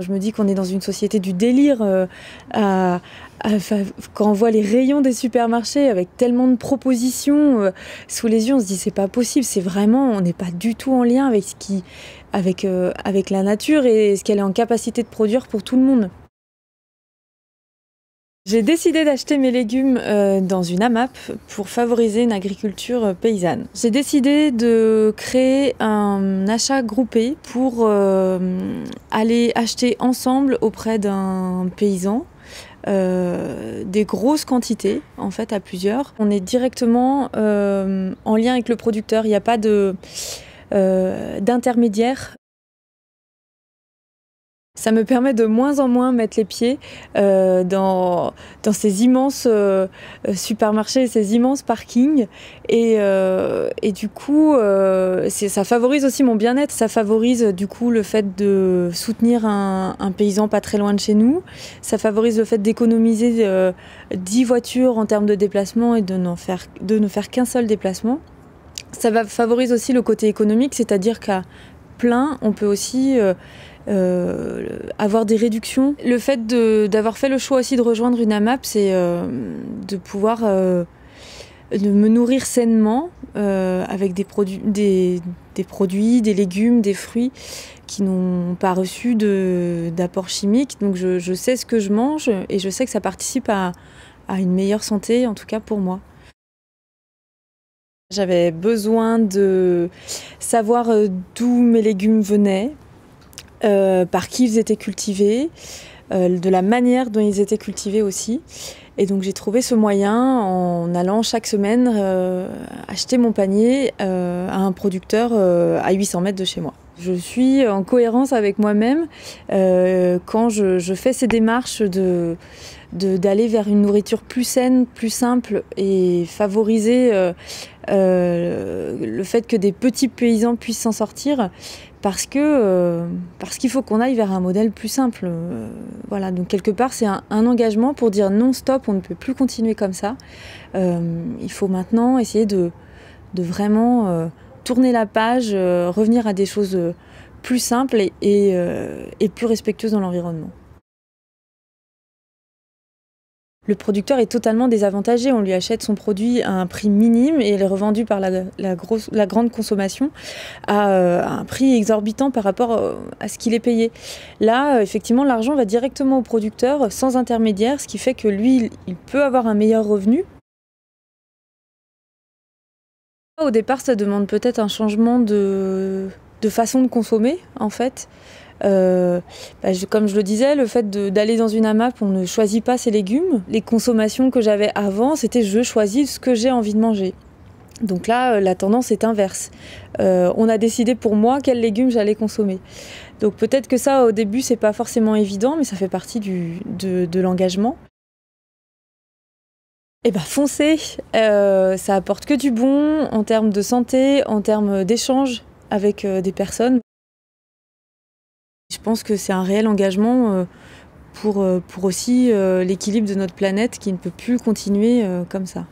Je me dis qu'on est dans une société du délire, quand on voit les rayons des supermarchés avec tellement de propositions sous les yeux, on se dit c'est pas possible, c'est vraiment, on n'est pas du tout en lien avec, avec la nature et ce qu'elle est en capacité de produire pour tout le monde. J'ai décidé d'acheter mes légumes dans une AMAP pour favoriser une agriculture paysanne. J'ai décidé de créer un achat groupé pour aller acheter ensemble auprès d'un paysan des grosses quantités, en fait, à plusieurs. On est directement en lien avec le producteur, il n'y a pas d'intermédiaire. Ça me permet de moins en moins mettre les pieds dans ces immenses supermarchés, ces immenses parkings. Et du coup, ça favorise aussi mon bien-être. Ça favorise du coup le fait de soutenir un paysan pas très loin de chez nous. Ça favorise le fait d'économiser 10 voitures en termes de déplacement et de ne faire qu'un seul déplacement. Ça favorise aussi le côté économique, c'est-à-dire qu'à plein, on peut aussi avoir des réductions. Le fait d'avoir fait le choix aussi de rejoindre une AMAP, c'est de pouvoir de me nourrir sainement avec des produits, des légumes, des fruits qui n'ont pas reçu d'apport chimique. Donc je sais ce que je mange et je sais que ça participe à une meilleure santé, en tout cas pour moi. J'avais besoin de savoir d'où mes légumes venaient, par qui ils étaient cultivés, de la manière dont ils étaient cultivés aussi. Et donc j'ai trouvé ce moyen en allant chaque semaine acheter mon panier à un producteur à 800 mètres de chez moi. Je suis en cohérence avec moi-même quand je fais ces démarches d'aller vers une nourriture plus saine, plus simple et favoriser le fait que des petits paysans puissent s'en sortir parce qu'il faut qu'on aille vers un modèle plus simple. Voilà, donc quelque part c'est un engagement pour dire non stop, on ne peut plus continuer comme ça. Il faut maintenant essayer de vraiment tourner la page, revenir à des choses plus simples et plus respectueuses dans l'environnement. Le producteur est totalement désavantagé, on lui achète son produit à un prix minime et il est revendu par la grande consommation à un prix exorbitant par rapport à ce qu'il est payé. Là, effectivement, l'argent va directement au producteur sans intermédiaire, ce qui fait que lui, il peut avoir un meilleur revenu. Au départ, ça demande peut-être un changement de façon de consommer, en fait. Comme je le disais, le fait d'aller dans une AMAP, on ne choisit pas ses légumes. Les consommations que j'avais avant, c'était je choisis ce que j'ai envie de manger. Donc là, la tendance est inverse. On a décidé pour moi quels légumes j'allais consommer. Donc peut-être que ça, au début, c'est pas forcément évident, mais ça fait partie de l'engagement. Eh ben foncez, ça apporte que du bon en termes de santé, en termes d'échange avec des personnes. Je pense que c'est un réel engagement pour aussi l'équilibre de notre planète qui ne peut plus continuer comme ça.